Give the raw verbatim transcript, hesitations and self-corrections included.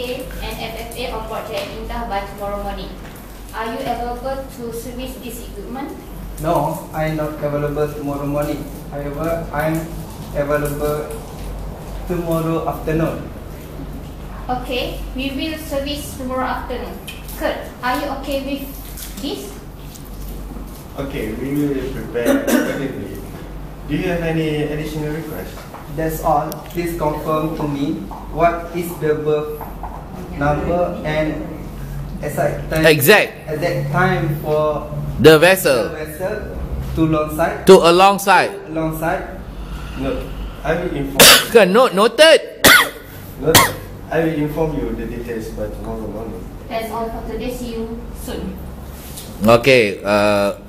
P P A and F F A on board Jet Indah by tomorrow morning. Are you available to service this equipment? No, I am not available tomorrow morning. However, I am available tomorrow afternoon. Okay, we will service tomorrow afternoon. Kurt, are you okay with this? Okay, we will prepare accordingly. Do you have any additional requests? That's all. Please confirm to me what is the berth number and exact time, exact. exact time for the vessel. The vessel to alongside. To alongside. Alongside. Note. I will inform you. Note, noted. Noted. I will inform you the details by tomorrow morning. That's all for today. See you soon. Okay. Uh.